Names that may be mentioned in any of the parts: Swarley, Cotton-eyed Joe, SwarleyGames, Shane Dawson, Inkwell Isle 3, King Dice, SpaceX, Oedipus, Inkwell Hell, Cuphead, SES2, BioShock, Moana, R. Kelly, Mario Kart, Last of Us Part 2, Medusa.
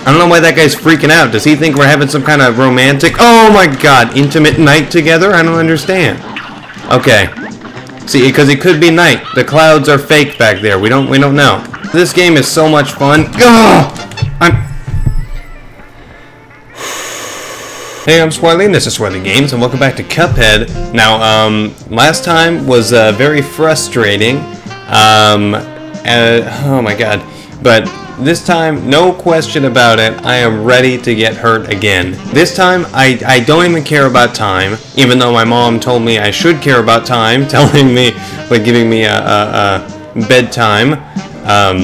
I don't know why that guy's freaking out. Does he think we're having some kind of romantic, oh my god, intimate night together? I don't understand. Okay. See, because it could be night. The clouds are fake back there. We don't know. This game is so much fun. Ugh! Hey, I'm Swarley, and this is SwarleyGames, and welcome back to Cuphead. Now, last time was very frustrating. Oh my god. But this time, no question about it, I am ready to get hurt again. This time, I don't even care about time, even though my mom told me I should care about time, telling me, like, giving me a bedtime. I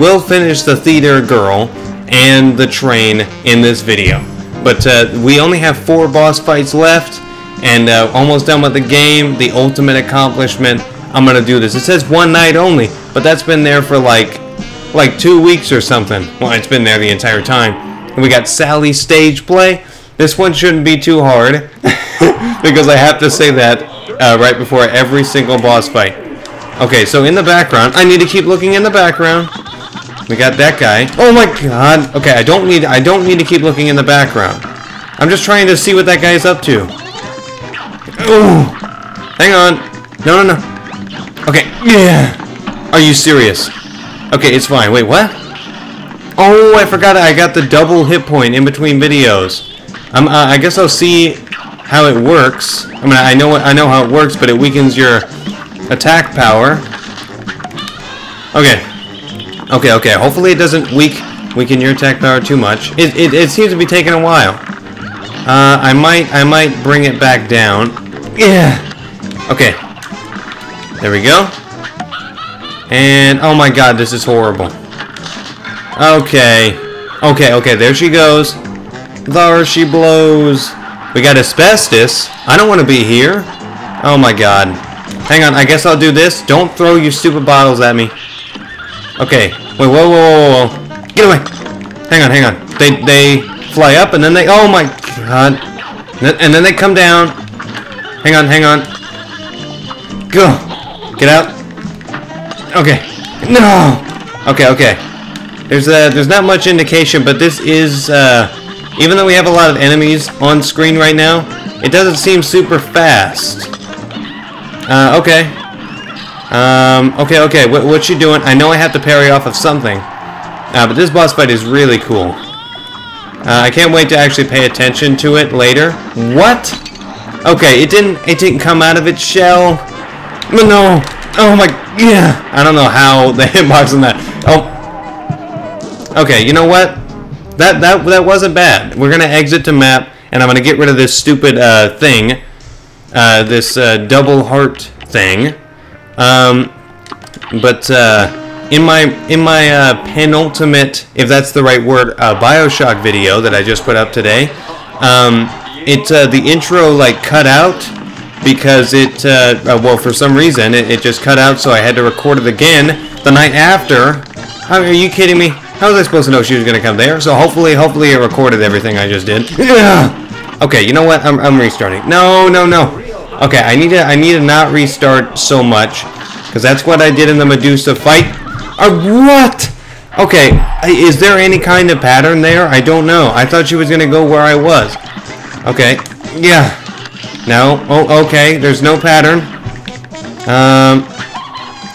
will finish the theater girl and the train in this video. But we only have 4 boss fights left, and almost done with the game, the ultimate accomplishment. I'm gonna do this. It says one night only, but that's been there for like 2 weeks or something. Well, it's been there the entire time. And we got Sally's stage play. This one shouldn't be too hard because I have to say that right before every single boss fight. Okay, so in the background, I need to keep looking in the background. We got that guy. Oh my god. Okay, I don't need to keep looking in the background. I'm just trying to see what that guy's up to. Ooh. Hang on. No, no, no. Okay, yeah. Are you serious? Okay, it's fine. Wait, what? Oh, I forgot I got the double hit point in between videos. I guess I'll see how it works. I mean, I know how it works, but it weakens your attack power. Okay. Okay, okay. Hopefully it doesn't weaken your attack power too much. It seems to be taking a while. I might bring it back down. Yeah. Okay. There we go. And, oh my god, this is horrible. Okay. Okay, okay, there she goes. There she blows. We got asbestos. I don't want to be here. Oh my god. Hang on, I guess I'll do this. Don't throw your stupid bottles at me. Okay. Wait, whoa, whoa, whoa, whoa. Get away. Hang on, hang on. They fly up and then they, oh my god. And then they come down. Hang on, hang on. Go. Get out. Okay. No. Okay, okay. There's not much indication, but this is even though we have a lot of enemies on screen right now, it doesn't seem super fast. Okay. Okay, okay. What you doing? I know I have to parry off of something. But this boss fight is really cool. I can't wait to actually pay attention to it later. What? Okay, it didn't come out of its shell. No. Oh my, yeah. I don't know how the hitbox on that. Oh. Okay, you know what? That wasn't bad. We're gonna exit to map, and I'm gonna get rid of this stupid thing, this double heart thing. But in my penultimate, if that's the right word, BioShock video that I just put up today, the intro like cut out. Because it, well, for some reason, it just cut out, so I had to record it again the night after. Are you kidding me? How was I supposed to know she was going to come there? So hopefully it recorded everything I just did. Okay, you know what? I'm restarting. No, no, no. Okay, I need to not restart so much, because that's what I did in the Medusa fight. What? Okay, is there any kind of pattern there? I don't know. I thought she was going to go where I was. Okay, yeah. No. Oh, okay. There's no pattern.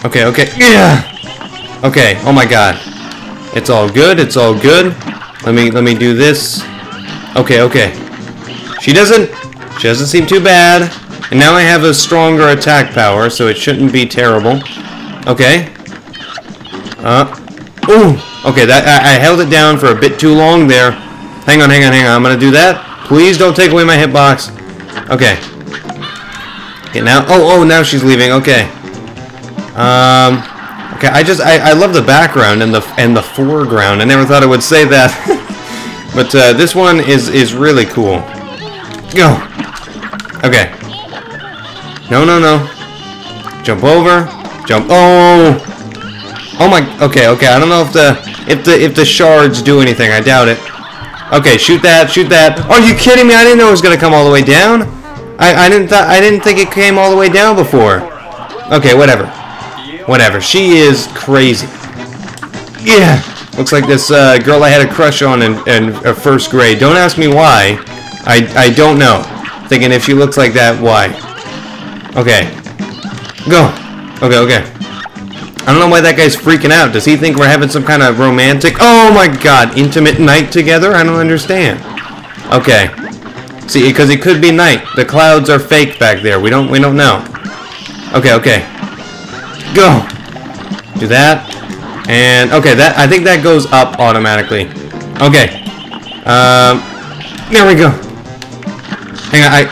Okay, okay. Yeah. Okay. Oh my god. It's all good. It's all good. Let me do this. Okay, okay. She doesn't seem too bad. And now I have a stronger attack power, so it shouldn't be terrible. Okay. Ooh. Okay, that I held it down for a bit too long there. Hang on, hang on, hang on. I'm going to do that. Please don't take away my hitbox. Okay. Okay, now... Oh, oh, now she's leaving. Okay. Okay, I love the background and the foreground. I never thought I would say that. But this one is really cool. Go. Okay. No, no, no. Jump over. Jump. Oh. Oh my. Okay, okay. I don't know if the shards do anything. I doubt it. Okay, shoot that, shoot that. Are you kidding me? I didn't know it was gonna come all the way down. I didn't think it came all the way down before. Okay, whatever. Whatever. She is crazy. Yeah. Looks like this girl I had a crush on in first grade. Don't ask me why. I don't know. Thinking if she looks like that, why? Okay. Go. Okay, okay. I don't know why that guy's freaking out. Does he think we're having some kind of romantic... Oh my god, intimate night together? I don't understand. Okay. See, because it could be night. The clouds are fake back there. We don't know. Okay, okay. Go. Do that. And, okay, that I think that goes up automatically. Okay. There we go. Hang on,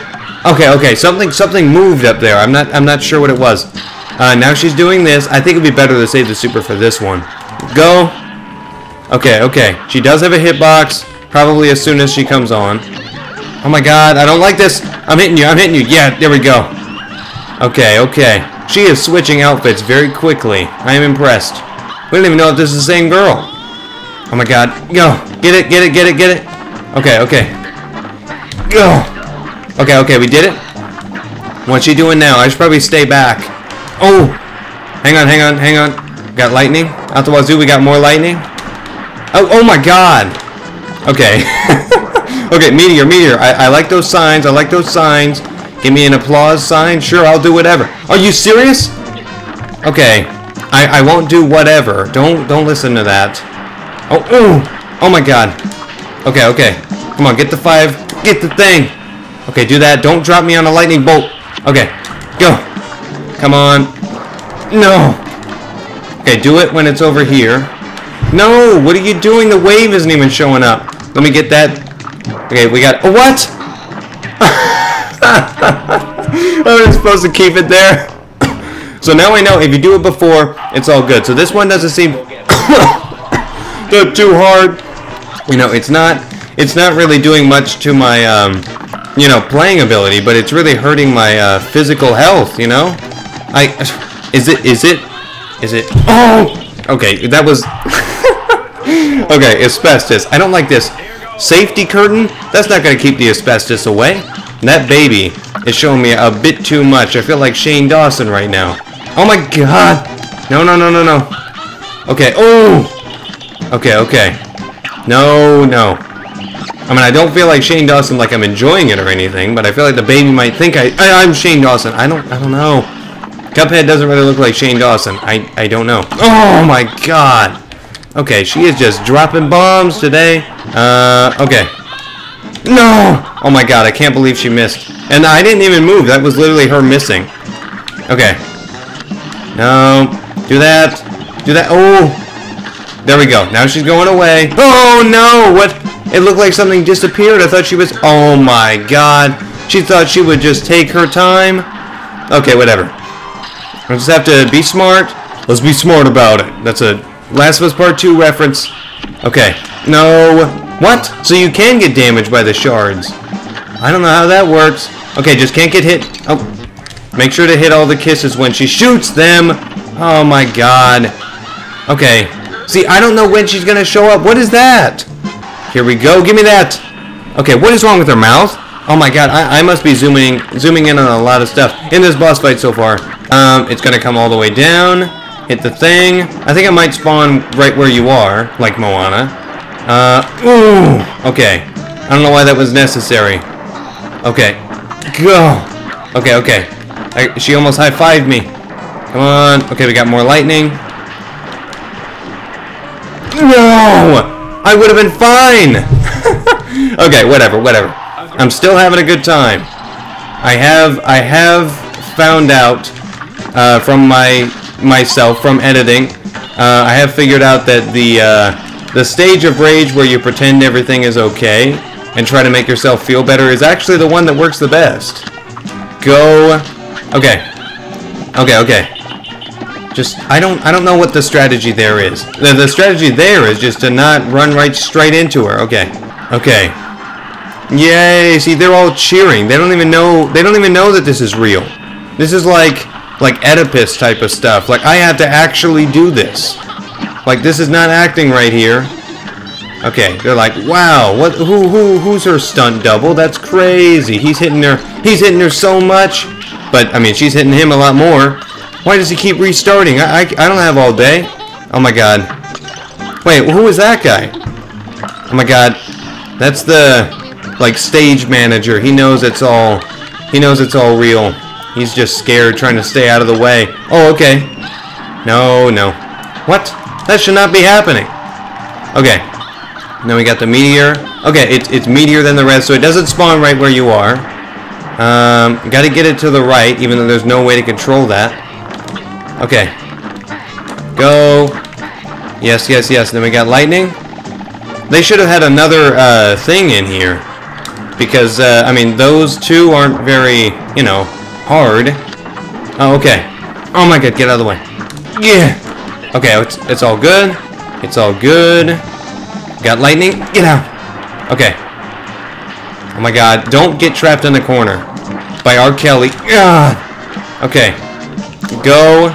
okay, okay, something moved up there. I'm not sure what it was. Now she's doing this. I think it'd be better to save the super for this one. Go. Okay, okay. She does have a hitbox, probably as soon as she comes on. Oh my god, I don't like this. I'm hitting you, I'm hitting you. Yeah, there we go. Okay, okay. She is switching outfits very quickly. I am impressed. We don't even know if this is the same girl. Oh my god. Go. Get it, get it, get it, get it. Okay, okay. Go. Okay, okay, we did it. What's she doing now? I should probably stay back. Oh! Hang on, hang on, hang on. Got lightning. Out the wazoo, we got more lightning. Oh, oh my god! Okay. Okay, meteor, meteor. I like those signs, I like those signs. Give me an applause sign. Sure, I'll do whatever. Are you serious? Okay. I won't do whatever. Don't listen to that. Oh, ooh! Oh my god. Okay, okay. Come on, get the five. Get the thing! Okay, do that. Don't drop me on a lightning bolt. Okay, go. Come on. No. Okay, do it when it's over here. No, what are you doing? The wave isn't even showing up. Let me get that. Okay, we got... Oh, what? I was supposed to keep it there. So now I know if you do it before, it's all good. So this one doesn't seem too hard. You know, it's not really doing much to my, you know, playing ability, but it's really hurting my physical health, you know? Is it? Oh! Okay, that was... Okay, asbestos. I don't like this. Safety curtain? That's not going to keep the asbestos away. That baby is showing me a bit too much. I feel like Shane Dawson right now. Oh my god! No, no, no, no, no. Okay, oh! Okay, okay. No, no. I mean, I don't feel like Shane Dawson like I'm enjoying it or anything, but I feel like the baby might think I'm Shane Dawson. I don't know. Cuphead doesn't really look like Shane Dawson. I don't know. Oh my god. Okay, she is just dropping bombs today. Okay. No! Oh my god, I can't believe she missed. And I didn't even move. That was literally her missing. Okay. No. Do that. Do that. Oh! There we go. Now she's going away. Oh no! What? It looked like something disappeared. I thought she was... Oh my god. She thought she would just take her time. Okay, whatever. I just have to be smart. Let's be smart about it. That's a Last of Us Part 2 reference. Okay. No. What? So you can get damaged by the shards. I don't know how that works. Okay, just can't get hit. Oh. Make sure to hit all the kisses when she shoots them. Oh my god. Okay. See, I don't know when she's gonna show up. What is that? Here we go. Give me that. Okay, what is wrong with her mouth? Oh my god. I must be zooming in on a lot of stuff in this boss fight so far. It's gonna come all the way down, hit the thing. I think I might spawn right where you are, like Moana. Ooh, okay. I don't know why that was necessary. Okay, go. Okay, okay. She almost high-fived me. Come on. Okay, we got more lightning. No! I would have been fine! Okay, whatever, whatever. I'm still having a good time. I have found out... from myself from editing, I have figured out that the stage of rage where you pretend everything is okay and try to make yourself feel better is actually the one that works the best. Go. Okay. Okay. Okay. Just I don't know what the strategy there is. The strategy there is just to not run right straight into her. Okay. Okay. Yay! See, they're all cheering. They don't even know that this is real. This is like Oedipus type of stuff. Like, I have to actually do this. Like, this is not acting right here. Okay, they're like, wow, what? Who's her stunt double? That's crazy. He's hitting her so much. But I mean, she's hitting him a lot more. Why does he keep restarting? I don't have all day. Oh my god. Wait, who was that guy? Oh my god. That's the, like, stage manager. He knows it's all real. He's just scared, trying to stay out of the way. Oh, okay. No, no. What? That should not be happening. Okay. Now we got the meteor. Okay, it's meteor than the rest, so it doesn't spawn right where you are. Gotta get it to the right, even though there's no way to control that. Okay. Go. Yes, yes, yes. Then we got lightning. They should have had another thing in here. Because, I mean, those two aren't very, you know, hard. Oh, okay. Oh my god, get out of the way. Yeah. Okay, it's all good. It's all good. Got lightning. Get out. Okay. Oh my god, don't get trapped in the corner. By R. Kelly. Yeah. Okay. Go.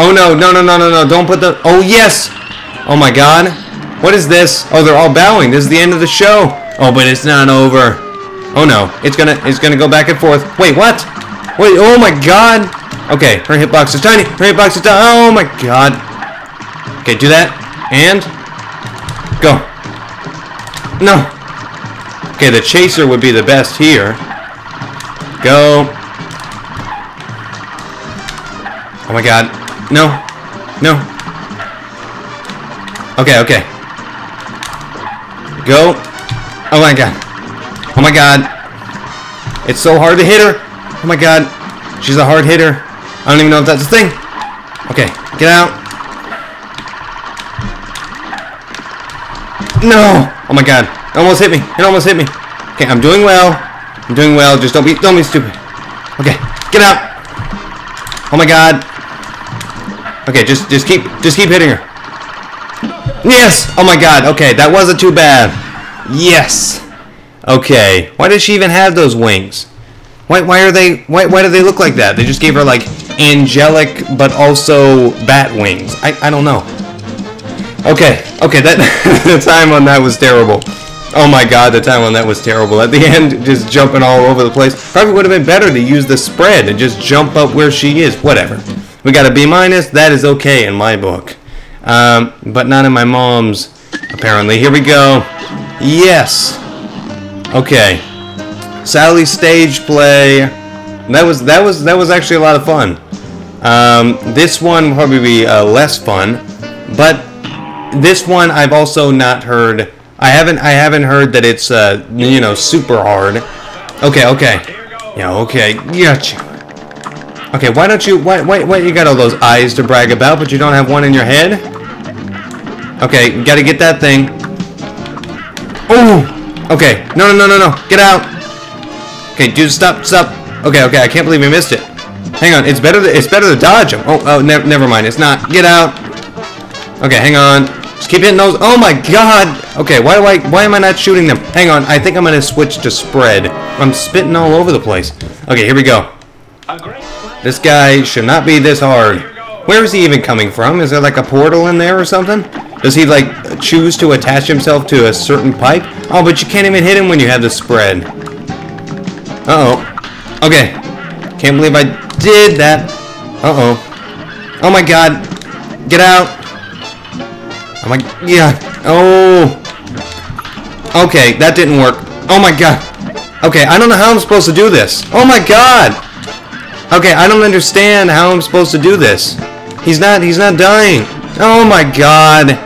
Oh no, no, no, no, no, no. Don't put the... Oh, yes. Oh my god. What is this? Oh, they're all bowing. This is the end of the show. Oh, but it's not over. Oh no, it's gonna go back and forth. Wait, what? Wait, oh my god. Okay, her hitbox is tiny. Her hitbox is tiny. Oh my god. Okay, do that and go. No. Okay, the chaser would be the best here. Go. Oh my god. No. No. Okay, okay. Go. Oh my god. Oh my god. It's so hard to hit her. Oh my god. She's a hard hitter. I don't even know if that's a thing. Okay, get out. No! Oh my god. It almost hit me. It almost hit me. Okay, I'm doing well. I'm doing well. Just don't be stupid. Okay, get out. Oh my god. Okay, just keep hitting her. Yes! Oh my god. Okay, that wasn't too bad. Yes. Okay. Why does she even have those wings? Why do they look like that? They just gave her like angelic but also bat wings. I don't know. Okay. Okay, that the time on that was terrible. Oh my god, the time on that was terrible. At the end, just jumping all over the place. Probably would have been better to use the spread and just jump up where she is. Whatever. We got a B-. That is okay in my book. But not in my mom's, apparently. Here we go. Yes. Okay. Sally's stage play. That was actually a lot of fun. This one will probably be less fun, but this one I've also not heard. I haven't heard that it's you know, super hard. Okay, okay. Yeah, okay. Gotcha. Okay, why don't you why you got all those eyes to brag about, but you don't have one in your head? Okay, you gotta get that thing. Oh! Okay. No, no, no, no, no. Get out. Okay, dude, stop, stop. Okay, okay. I can't believe we missed it. Hang on. It's better to dodge him. Oh, oh, never mind. It's not. Get out. Okay, hang on. Just keep hitting those. Oh my god. Okay, why am I not shooting them? Hang on. I think I'm going to switch to spread. I'm spitting all over the place. Okay, here we go. This guy should not be this hard. Where is he even coming from? Is there like a portal in there or something? Does he, like, choose to attach himself to a certain pipe? Oh, but you can't even hit him when you have the spread. Uh-oh. Okay. Can't believe I did that. Uh-oh. Oh, my God. Get out. Oh, my... Yeah. Oh. Okay, that didn't work. Oh, my God. Okay, I don't know how I'm supposed to do this. Oh, my God. Okay, I don't understand how I'm supposed to do this. He's not dying. Oh, my God.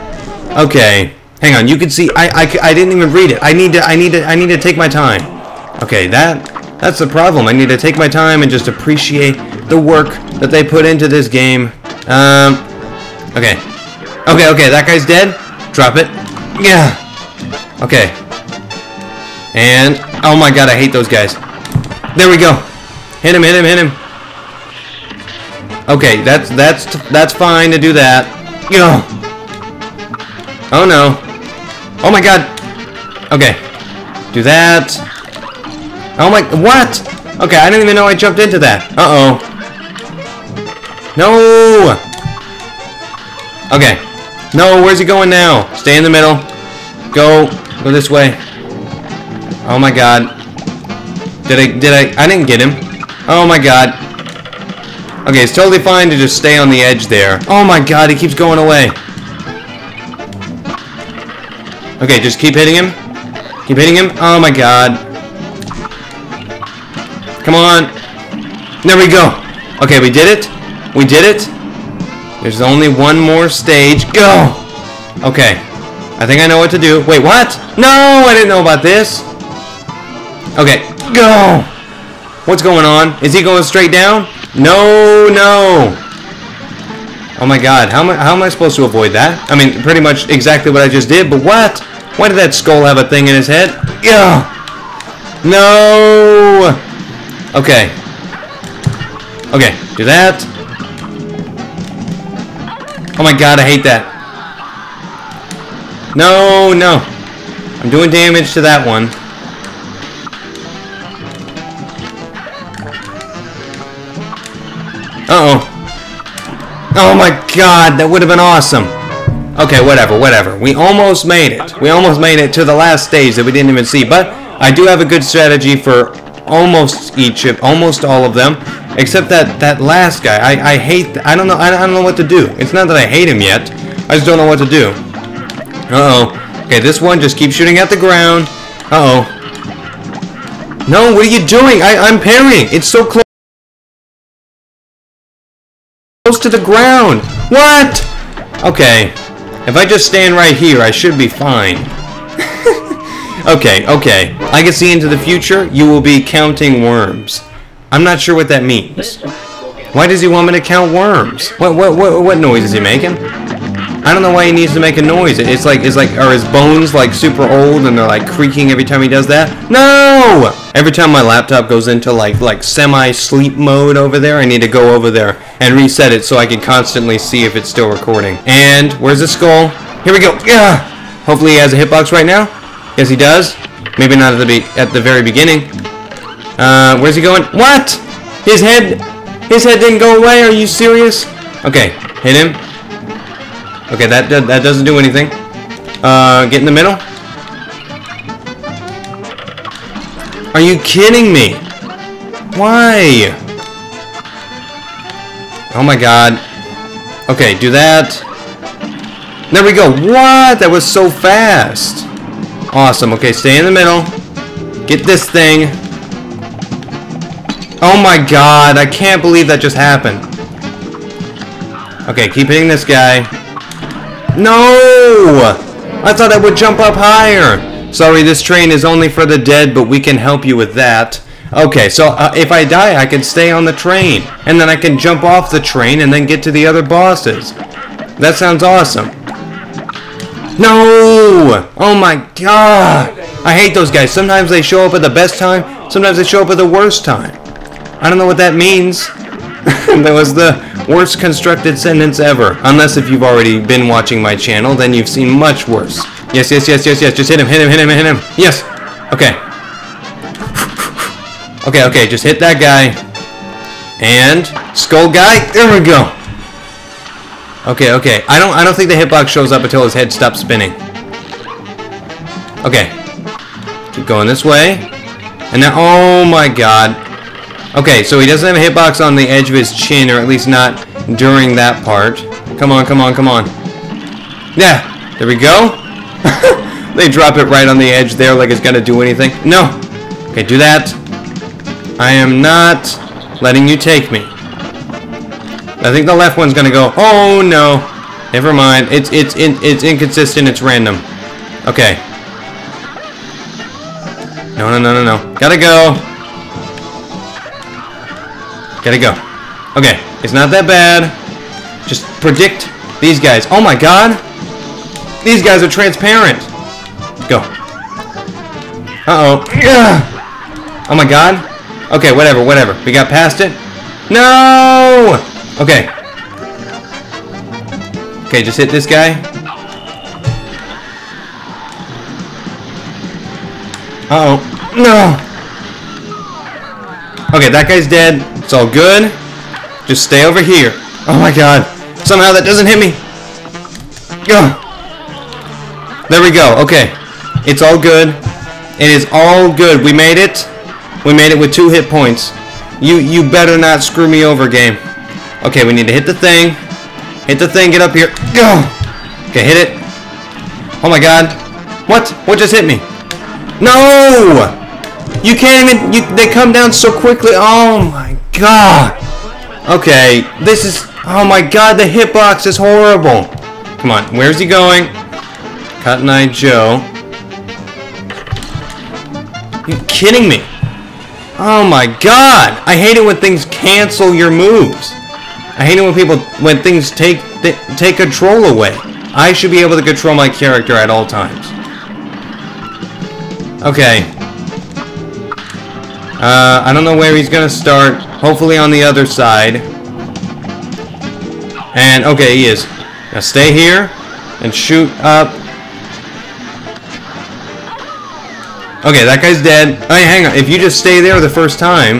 Okay, hang on. You can see. I didn't even read it. I need to take my time. Okay, that's the problem. I need to take my time and just appreciate the work that they put into this game. Okay, okay, okay. That guy's dead. Drop it. Yeah. Okay. And oh my god, I hate those guys. There we go. Hit him. Hit him. Hit him. Okay, that's fine to do that. Yeah. Oh no. Oh my god. Okay. Do that. Oh my... What? Okay, I didn't even know I jumped into that. Uh-oh. No! Okay. No, where's he going now? Stay in the middle. Go. Go this way. Oh my god. I didn't get him. Oh my god. Okay, it's totally fine to just stay on the edge there. Oh my god, he keeps going away. Okay, just keep hitting him. Keep hitting him. Oh my god. Come on. There we go. Okay, we did it. We did it. There's only one more stage. Go! Okay. I think I know what to do. Wait, what? No, I didn't know about this. Okay, go! What's going on? Is he going straight down? No, no! Oh my god, how am I supposed to avoid that? I mean, pretty much exactly what I just did, but what? Why did that skull have a thing in his head? Yeah. No! Okay. Okay, do that. Oh my god, I hate that. No, no. I'm doing damage to that one. Uh-oh. Oh my god, that would have been awesome. Okay, whatever, whatever. We almost made it. We almost made it to the last stage that we didn't even see. But I do have a good strategy for almost each of, almost all of them. Except that last guy. I hate, I don't know what to do. It's not that I hate him yet. I just don't know what to do. Uh-oh. Okay, this one just keeps shooting at the ground. Uh-oh. No, what are you doing? I'm parrying. It's so close. Close to the ground. What? Okay. If I just stand right here, I should be fine. Okay, okay. I can see into the future. You will be counting worms. I'm not sure what that means. Why does he want me to count worms? What noise is he making? I don't know why he needs to make a noise. It's like are his bones like super old and they're like creaking every time he does that? No! Every time my laptop goes into like semi-sleep mode over there, I need to go over there and reset it so I can constantly see if it's still recording. And where's the skull? Here we go. Yeah. Hopefully he has a hitbox right now. Yes, he does. Maybe not at the very beginning. Where's he going? What? His head didn't go away. Are you serious? Okay, hit him. Okay, that doesn't do anything. Get in the middle. Are you kidding me? Why? Oh my god. Okay, do that. There we go. What? That was so fast. Awesome. Okay, stay in the middle. Get this thing. Oh my god. I can't believe that just happened. Okay, keep hitting this guy. No! I thought that would jump up higher. Sorry, this train is only for the dead, but we can help you with that. Okay, so if I die, I can stay on the train. And then I can jump off the train and then get to the other bosses. That sounds awesome. No! Oh my god! I hate those guys. Sometimes they show up at the best time. Sometimes they show up at the worst time. I don't know what that means. That was the worst constructed sentence ever. Unless if you've already been watching my channel, then you've seen much worse. Yes, yes, yes, yes, yes. Just hit him, hit him, hit him, hit him. Yes. Okay. Okay, okay. Just hit that guy. And skull guy. There we go. Okay, okay. I don't think the hitbox shows up until his head stops spinning. Okay. Keep going this way. And now, oh my god. Okay, so he doesn't have a hitbox on the edge of his chin, or at least not during that part. Come on, come on, come on. Yeah. There we go. They drop it right on the edge there like it's gonna do anything. No. Okay, do that. I am not letting you take me. I think the left one's gonna go. Oh no. Never mind. It's inconsistent. It's random. Okay. No, no, no, no, no. Gotta go. Gotta go. Okay. It's not that bad. Just predict these guys. Oh my god. These guys are transparent. Go. Uh-oh. Yeah. Oh my god. Okay, whatever, whatever. We got past it. No! Okay. Okay, just hit this guy. Uh-oh. No! Okay, that guy's dead. It's all good. Just stay over here. Oh my god. Somehow that doesn't hit me. Go. There we go. Okay. It's all good. It is all good. We made it. We made it with 2 hit points. You better not screw me over, game. Okay, we need to hit the thing. Hit the thing. Get up here. Go. Okay, hit it. Oh my god. What? What just hit me? No! You can't even... they come down so quickly. Oh my god. Okay, this is... Oh my god, the hitbox is horrible. Come on, where's he going? Cotton-eyed Joe. You're kidding me. Oh my god. I hate it when things cancel your moves. I hate it when people... when things take control away. I should be able to control my character at all times. Okay. I don't know where he's gonna start. Hopefully on the other side. And, okay, he is. Now stay here and shoot up. Okay, that guy's dead. Hey, hang on. If you just stay there the first time,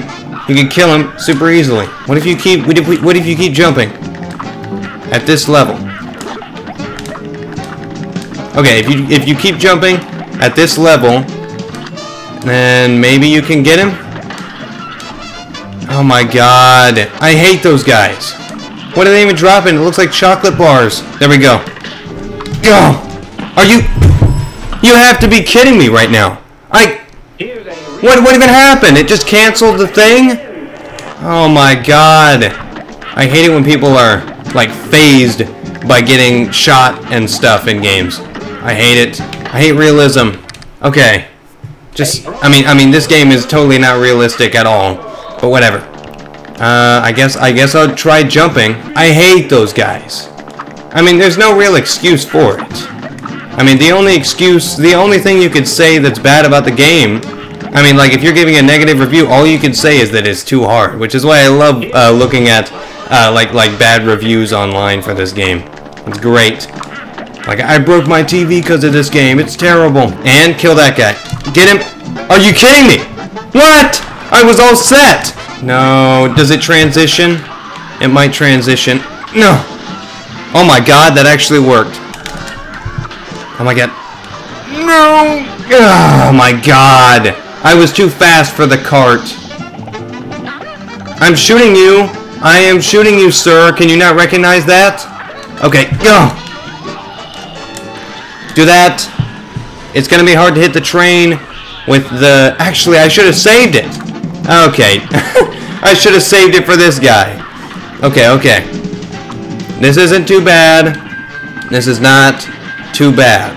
you can kill him super easily. What if you keep... what if you keep jumping? At this level. Okay, if you keep jumping at this level, then maybe you can get him. Oh my god. I hate those guys. What are they even dropping? It looks like chocolate bars. There we go. Go! Are you... You have to be kidding me right now. What even happened? It just canceled the thing? Oh my god. I hate it when people are, like, phased by getting shot and stuff in games. I hate it. I hate realism. Okay. Just, I mean, this game is totally not realistic at all. But whatever. I guess I'll try jumping. I hate those guys. I mean, there's no real excuse for it. I mean, the only thing you could say that's bad about the game, I mean, like, if you're giving a negative review, all you can say is that it's too hard, which is why I love looking at, like bad reviews online for this game. It's great. Like, I broke my TV because of this game. It's terrible. And kill that guy. Get him. Are you kidding me? What? I was all set. No. Does it transition? It might transition. No. Oh my god, that actually worked. Oh my god. No. Oh my god. I was too fast for the cart. I'm shooting you. I am shooting you, sir. Can you not recognize that? Okay. Go. Do that. It's gonna be hard to hit the train with the... Actually, I should have saved it. Okay. I should have saved it for this guy. Okay, okay. This isn't too bad. This is not too bad.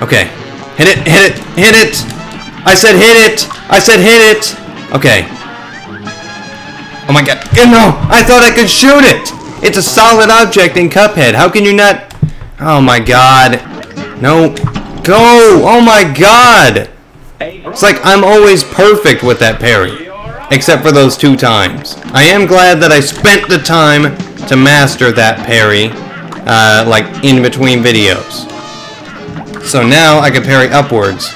Okay. Hit it, hit it, hit it! I said hit it! I said hit it! Okay. Oh my god. No! I thought I could shoot it! It's a solid object in Cuphead. How can you not... Oh my god. No. Go! Oh my god! It's like I'm always perfect with that parry. Except for those two times. I am glad that I spent the time to master that parry. Like, in between videos. So now I can parry upwards.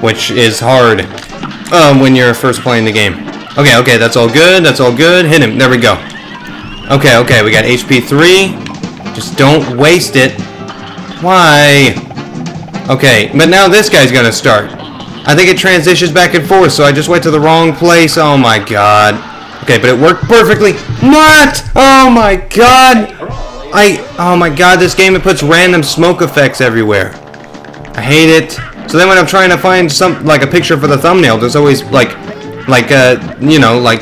Which is hard. When you're first playing the game. Okay, okay, that's all good. That's all good. Hit him. There we go. Okay, okay, we got HP 3. Just don't waste it. Why? Okay, but now this guy's gonna start. I think it transitions back and forth, so I just went to the wrong place. Oh my god. Okay, but it worked perfectly. What? Oh my god. Oh my god, this game, it puts random smoke effects everywhere. I hate it. So then when I'm trying to find like a picture for the thumbnail, there's always you know, like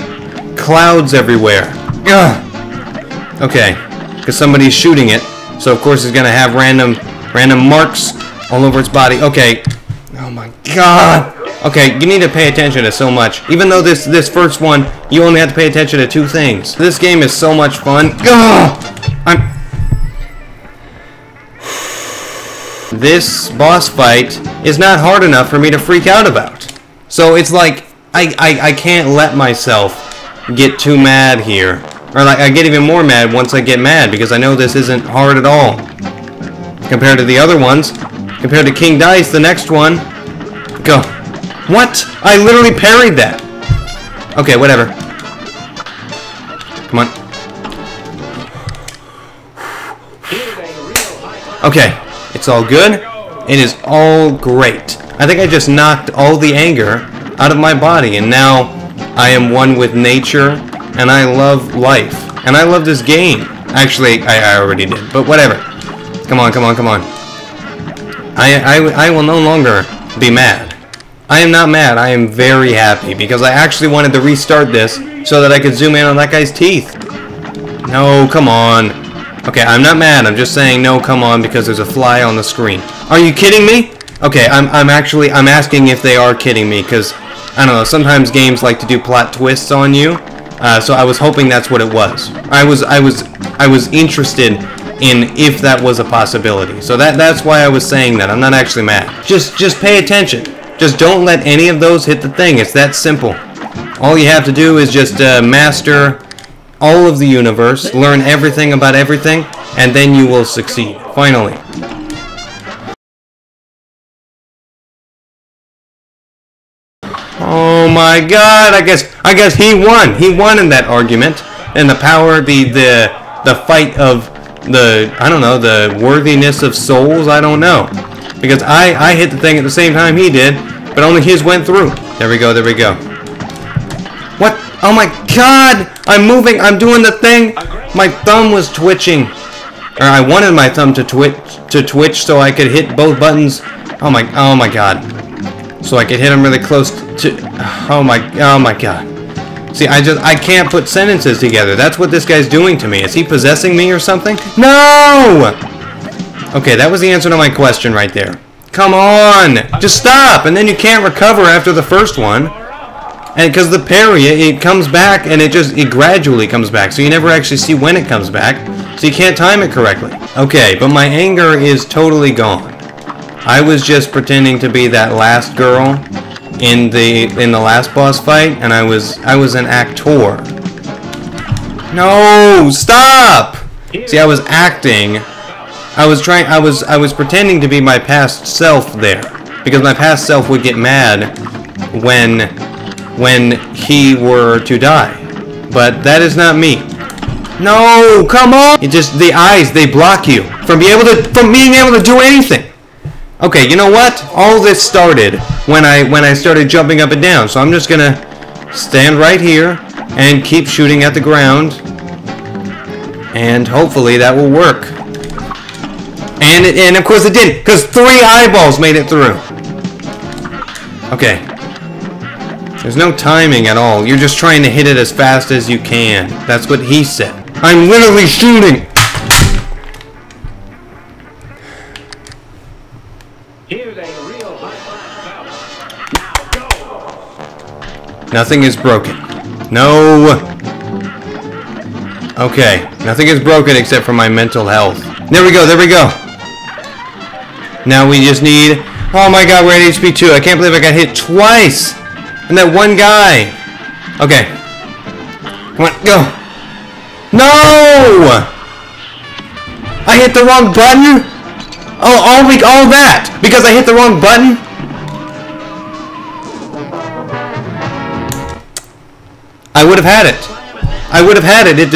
clouds everywhere. Ugh. Okay, because somebody's shooting it, so of course it's gonna have random marks all over its body. Okay. Oh my god. Okay, you need to pay attention to so much. Even though this first one, you only have to pay attention to two things. This game is so much fun. Ugh! This boss fight is not hard enough for me to freak out about. So it's like, I can't let myself get too mad here. Or like, I get even more mad once I get mad, because I know this isn't hard at all. Compared to the other ones. Compared to King Dice, the next one. Go. What? I literally parried that. Okay, whatever. Come on. Okay. It's all good. It is all great. I think I just knocked all the anger out of my body, and now I am one with nature, and I love life. And I love this game. Actually, I already did, but whatever. Come on, come on, come on. I will no longer be mad. I am not mad. I am very happy because I actually wanted to restart this so that I could zoom in on that guy's teeth. No, come on. Okay, I'm not mad. I'm just saying no, come on, because there's a fly on the screen. Are you kidding me? Okay, I'm asking if they are kidding me, because I don't know, sometimes games like to do plot twists on you. So I was hoping that's what it was. I was interested in if that was a possibility. So that's why I was saying that. I'm not actually mad. Just pay attention. Just don't let any of those hit the thing. It's that simple. All you have to do is just master all of the universe, learn everything about everything, and then you will succeed. Finally. Oh my God! I guess he won. He won in that argument, and the power, the fight of the, I don't know, the worthiness of souls. I don't know, because I hit the thing at the same time he did, but only his went through. There we go. There we go. What? Oh my God! I'm moving. I'm doing the thing. My thumb was twitching, or I wanted my thumb to twitch so I could hit both buttons. Oh my God. So I could hit him really close to... Oh my God. See, I can't put sentences together. That's what this guy's doing to me. Is he possessing me or something? No! Okay, that was the answer to my question right there. Come on! Just stop! And then you can't recover after the first one. And because the parry, it comes back, and it gradually comes back. So you never actually see when it comes back. So you can't time it correctly. Okay, but my anger is totally gone. I was just pretending to be that last girl in the last boss fight, and I was an actor. No, stop! See, I was acting. I was pretending to be my past self there, because my past self would get mad when he were to die. But that is not me. No, come on! It just, the eyes, they block you from being able to do anything. Okay, you know what? All this started when I started jumping up and down. So I'm just gonna stand right here and keep shooting at the ground, and hopefully that will work. And of course it did, because 3 eyeballs made it through. Okay. There's no timing at all. You're just trying to hit it as fast as you can. That's what he said. I'm literally shooting. Nothing is broken. No. Okay. Nothing is broken except for my mental health. There we go. There we go. Now we just need... Oh my God, we're at HP 2. I can't believe I got hit twice. And that one guy. Okay. Come on. Go. No! I hit the wrong button? Oh, all that. Because I hit the wrong button? I would have had it. I would have had it if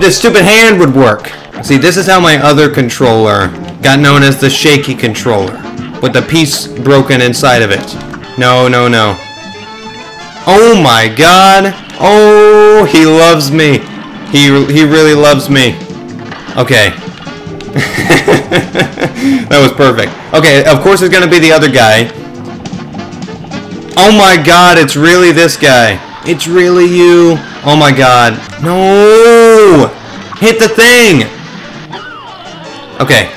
this stupid hand would work. See, this is how my other controller got known as the shaky controller, with the piece broken inside of it. No, no, no. Oh my God. Oh, he loves me. He really loves me. Okay. That was perfect. Okay, of course it's gonna be the other guy. Oh my God, it's really this guy. It's really you. Oh my God. No! Hit the thing! Okay.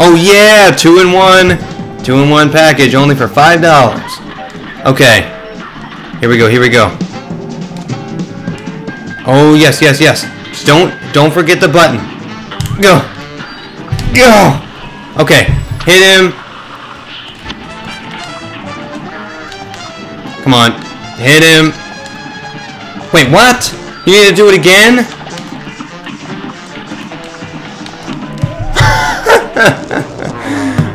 Oh yeah! 2-in-1. 2-in-1 package only for $5. Okay. Here we go, here we go. Oh yes, yes, yes. Just don't forget the button. Go! Go! Okay. Hit him. Come on. Hit him. Wait, what? You need to do it again?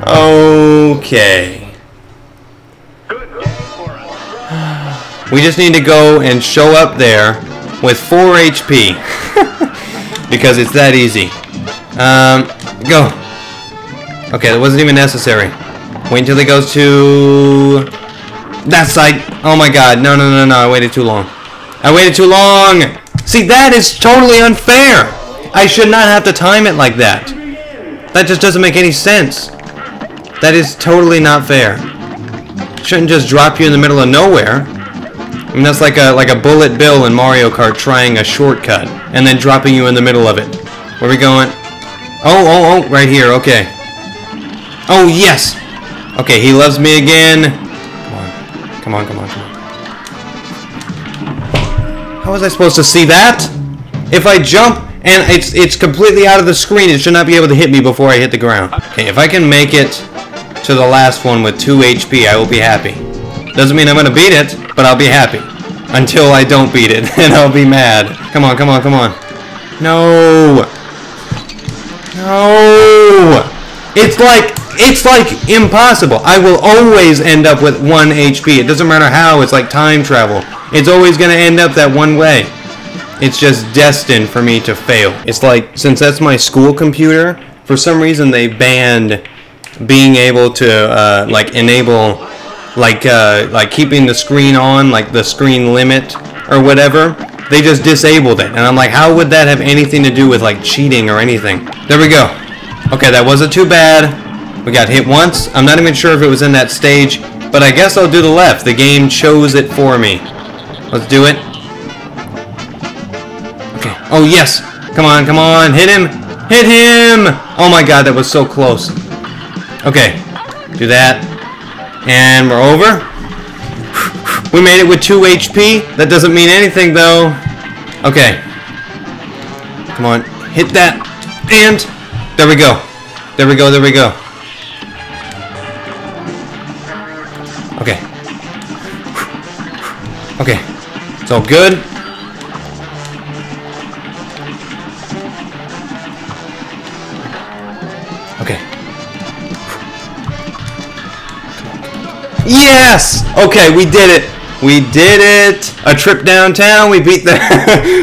Okay. We just need to go and show up there with 4 HP. Because it's that easy. Go. Okay, that wasn't even necessary. Wait until it goes to... that side. Oh my God. No, no, no, no. I waited too long. I waited too long! See, that is totally unfair! I should not have to time it like that. That just doesn't make any sense. That is totally not fair. Shouldn't just drop you in the middle of nowhere. I mean, that's like a bullet bill in Mario Kart trying a shortcut and then dropping you in the middle of it. Where are we going? Oh, right here, okay. Oh, yes! Okay, he loves me again. Come on, come on, come on. How was I supposed to see that? If I jump and it's completely out of the screen, it should not be able to hit me before I hit the ground. Okay, if I can make it to the last one with 2 HP, I will be happy. Doesn't mean I'm gonna beat it, but I'll be happy. Until I don't beat it, and I'll be mad. Come on, come on, come on. No! No! It's like impossible. I will always end up with 1 HP. It doesn't matter how, it's like time travel. It's always gonna end up that one way. It's just destined for me to fail. It's like, since that's my school computer, for some reason they banned being able to like enable like keeping the screen on, like the screen limit or whatever. They just disabled it, and I'm like, how would that have anything to do with like cheating or anything? There we go. Okay, that wasn't too bad. We got hit once. I'm not even sure if it was in that stage, but I guess I'll do the left. The game chose it for me. Let's do it. Okay. Oh yes. Come on, come on. Hit him. Hit him. Oh my god, that was so close. Okay. Do that. And we're over. We made it with 2 HP. That doesn't mean anything though. Okay. Come on. Hit that. And there we go. There we go. There we go. Okay. Okay. It's all good. Okay. Yes! Okay, we did it. We did it. A trip downtown. We beat the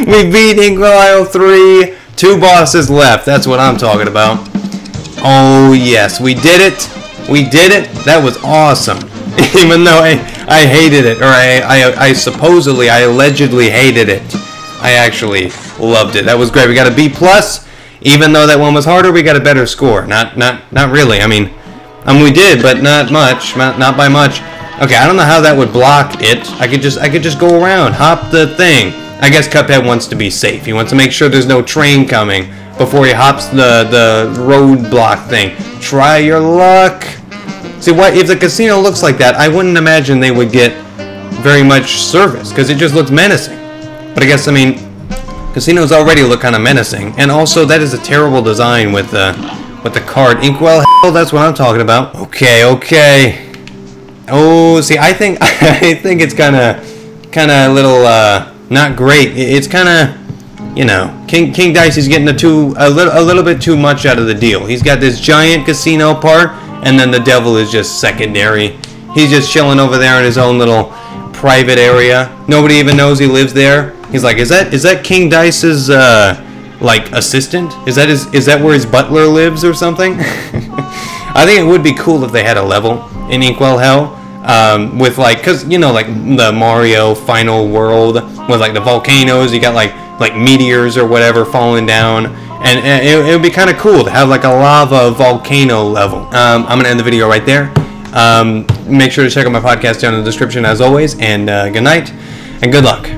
we beat Inkwell Isle 3. 2 bosses left. That's what I'm talking about. Oh yes, we did it. We did it. That was awesome. Even though I hated it, or I supposedly, I allegedly hated it. I actually loved it. That was great. We got a B+. Even though that one was harder, we got a better score. Not really. I mean, we did, but not much. Not by much. Okay, I don't know how that would block it. I could just go around, hop the thing. I guess Cuphead wants to be safe. He wants to make sure there's no train coming before he hops the roadblock thing. Try your luck. See, what if the casino looks like that, I wouldn't imagine they would get very much service, because it just looks menacing. But I guess, I mean, casinos already look kind of menacing. And also, that is a terrible design with the card. Inkwell Hell, that's what I'm talking about. Okay, okay. Oh, see, I think it's kind of a little, not great. It's kind of, you know, King Dice is getting a little bit too much out of the deal. He's got this giant casino part, and then the devil is just secondary. He's just chilling over there in his own little private area. Nobody even knows he lives there. He's like, is that King Dice's like assistant? Is that where his butler lives or something? I think it would be cool if they had a level in Inkwell Hell with like, cause you know, like the Mario Final World with like the volcanoes. You got like meteors or whatever falling down. And it would be kind of cool to have like a lava volcano level. I'm going to end the video right there. Make sure to check out my podcast down in the description as always. And good night and good luck.